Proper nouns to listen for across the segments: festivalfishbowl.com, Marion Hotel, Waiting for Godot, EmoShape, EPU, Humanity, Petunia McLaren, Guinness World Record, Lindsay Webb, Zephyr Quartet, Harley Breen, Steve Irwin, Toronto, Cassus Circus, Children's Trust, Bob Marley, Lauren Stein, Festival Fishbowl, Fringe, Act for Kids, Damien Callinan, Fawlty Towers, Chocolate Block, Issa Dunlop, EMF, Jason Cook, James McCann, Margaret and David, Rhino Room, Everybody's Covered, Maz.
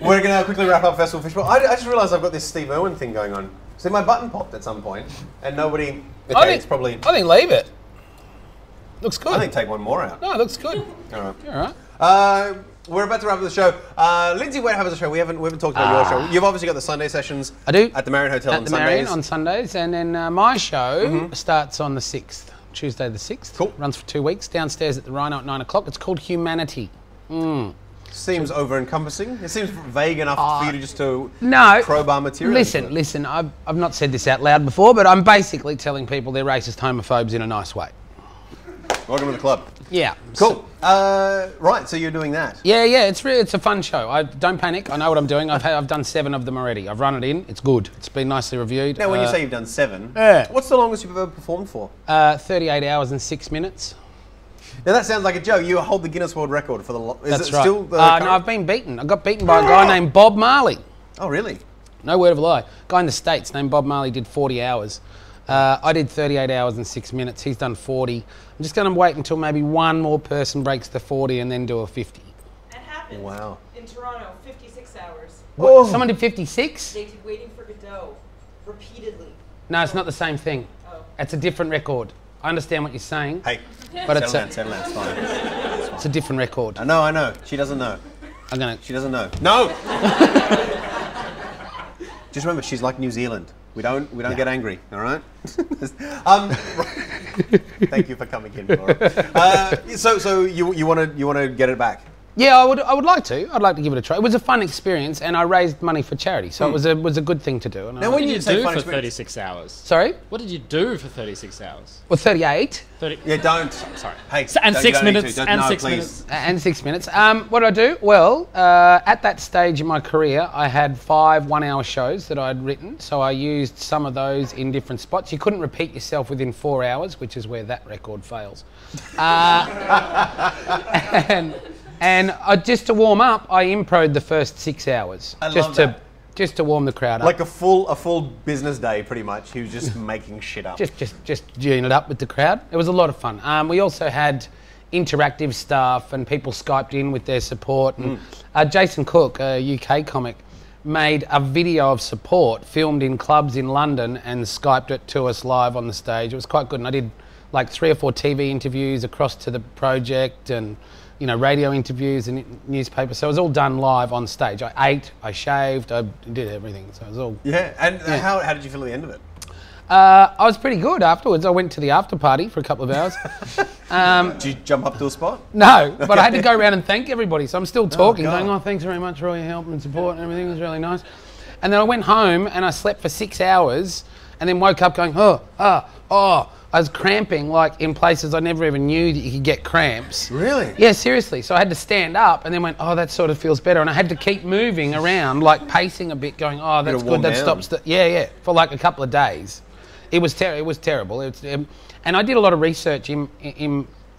We're going to quickly wrap up Festival Fishbowl. I just realised I've got this Steve Irwin thing going on. So my button popped at some point, and nobody... Okay, I think leave it. Looks good. I think take one more out. No, it looks good. All right. All right. We're about to wrap up the show. Lindsay Webb has a show. We haven't talked about your show. You've obviously got the Sunday sessions. I do. At the Marion Hotel on Sundays. At the Marion on Sundays. And then my show starts on the 6th, Tuesday the 6th. Cool. Runs for 2 weeks, downstairs at the Rhino at 9 o'clock. It's called Humanity. Mm. Seems over-encompassing. It seems vague enough for you to just crowbar material. Listen, listen, I've not said this out loud before, but I'm basically telling people they're racist homophobes in a nice way. Welcome to the club. Yeah. Cool. So, right, so you're doing that. Yeah, yeah, it's a fun show. Don't panic, I know what I'm doing. I've done 7 of them already. I've run it in, it's good. It's been nicely reviewed. Now, when you say you've done 7, what's the longest you've ever performed for? 38 hours and 6 minutes. Now that sounds like a joke. You hold the Guinness World Record for the... That's right. Still the no, I've been beaten. I got beaten by a guy named Bob Marley. Oh, really? No word of a lie. A guy in the States named Bob Marley did 40 hours. I did 38 hours and 6 minutes. He's done 40. I'm just going to wait until maybe one more person breaks the 40 and then do a 50. That happened in Toronto, 56 hours. Whoa. What? Someone did 56? They did Waiting for Godot repeatedly. No, it's not the same thing. Oh. It's a different record. I understand what you're saying. Hey, but settle down, it's fine. It's fine. It's a different record. I know, I know. She doesn't know. She doesn't know. No! Just remember, she's like New Zealand. We don't get angry, all right? Thank you for coming in, Laura. So you want to get it back? Yeah, I would like to. I'd like to give it a try. It was a fun experience, and I raised money for charity, so it was a good thing to do. And now, what did you do for 36 hours? Sorry? What did you do for 36 hours? Well, 38. 30. Yeah, don't. Sorry. Hey, and don't, 6 minutes. And no, 6 minutes. And 6 minutes. What did I do? Well, at that stage in my career, I had 5 one-hour shows that I had written, so I used some of those in different spots. You couldn't repeat yourself within 4 hours, which is where that record fails. And just to warm up, I impro'd the first 6 hours. Just to warm the crowd up. Like a full business day, pretty much. He was just making shit up. Just geeing it up with the crowd. It was a lot of fun. We also had interactive stuff and people Skyped in with their support. And Jason Cook, a UK comic, made a video of support filmed in clubs in London and Skyped it to us live on the stage. It was quite good. And I did like 3 or 4 TV interviews across to the project and... you know, radio interviews and newspapers. So it was all done live on stage. I ate, I shaved, I did everything. So it was all... Yeah, and how did you feel at the end of it? I was pretty good afterwards. I went to the after party for a couple of hours. Did you jump up to a spot? No, but I had to go around and thank everybody. So I'm still talking, going, oh, thanks very much for all your help and support and everything. It was really nice. And then I went home and I slept for 6 hours and then woke up going, I was cramping, like, in places I never even knew that you could get cramps. Really? Yeah, seriously. So I had to stand up and then went, oh, that sort of feels better. And I had to keep moving around, like, pacing a bit, going, oh, that's good, that stops the... Yeah, yeah, for, like, a couple of days. It was terrible. And I did a lot of research in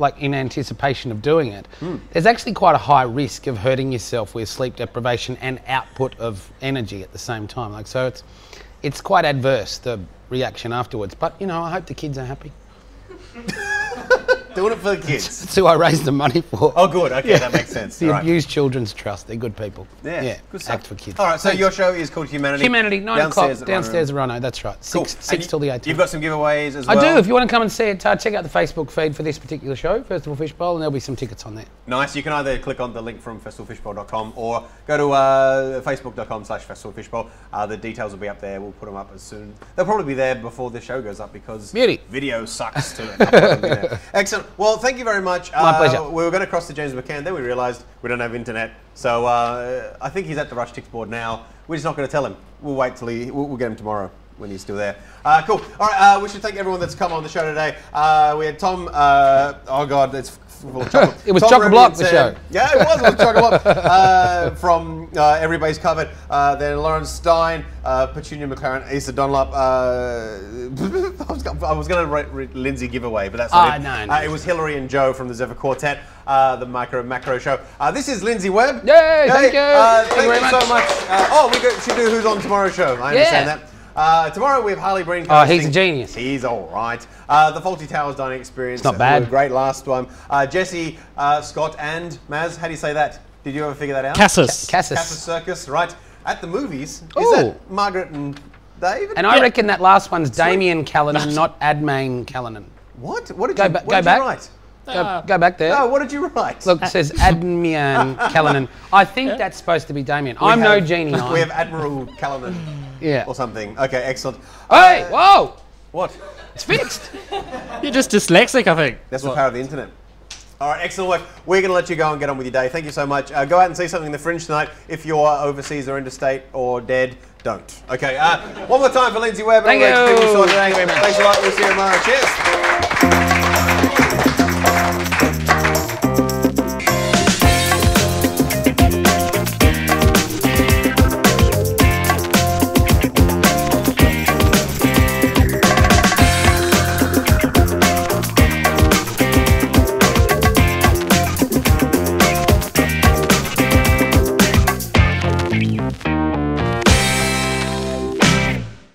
anticipation of doing it. There's actually quite a high risk of hurting yourself with sleep deprivation and output of energy at the same time. Like, so it's quite adverse, the reaction afterwards, but you know, I hope the kids are happy. Doing it for the kids. That's who I raised the money for. Oh, good. Okay, that makes sense. The Abused Children's Trust. They're good people. Yeah, good stuff. Act for Kids. All right, so your show is called Humanity. Humanity, 9 o'clock, downstairs at Rhino. That's right. Cool. Six till the 18th. You've got some giveaways as well. I do. If you want to come and see it, check out the Facebook feed for this particular show, Festival Fishbowl, and there'll be some tickets on there. Nice. You can either click on the link from festivalfishbowl.com or go to facebook.com/festivalfishbowl. The details will be up there. We'll put them up as soon. They'll probably be there before the show goes up because video sucks to upload. Excellent. Well, thank you very much. My pleasure. We were going to cross to James McCann, then we realised we don't have internet. So I think he's at the Rush Ticks board now. We're just not going to tell him. We'll wait till we'll get him tomorrow when he's still there. Cool. All right, we should thank everyone that's come on the show today. We had Tom, oh God, that's full of chocolate. It was Chocolate Block, the show. Yeah, it was Chocolate Block. From Everybody's Covered. Then Lauren Stein, Petunia McLaren, Issa Dunlop. I was going to write Lindsay giveaway, but that's not it. No. It was Hillary and Joe from the Zephyr Quartet, the Micro and Macro show. This is Lindsay Webb. Yay, thank you. Thank you so much. We should do Who's on Tomorrow's show. I understand that. Tomorrow we have Harley Breen. Oh, he's a genius. He's all right. The Fawlty Towers dining experience. Not bad. Great last one. Jesse, Scott, and Maz. How do you say that? Did you ever figure that out? Cassus. Cassus Circus, right? At the movies. Is that Margaret and David? And I reckon that last one's Damien Callinan, not Admain Callinan. What? What did you write? Go back there. No, what did you write? Look, it says Admian Callinan. I think that's supposed to be Damien. I'm no genie. We have Admiral Callinan. Yeah. Or something. Okay, excellent. Hey, whoa! What? It's fixed. You're just dyslexic, I think. That's the power of the internet. All right, excellent work. We're going to let you go and get on with your day. Thank you so much. Go out and see something in the Fringe tonight. If you're overseas or interstate or dead, don't. Okay, one more time for Lindsay Webb. Thank you. Thanks a lot. We'll see you tomorrow. Cheers.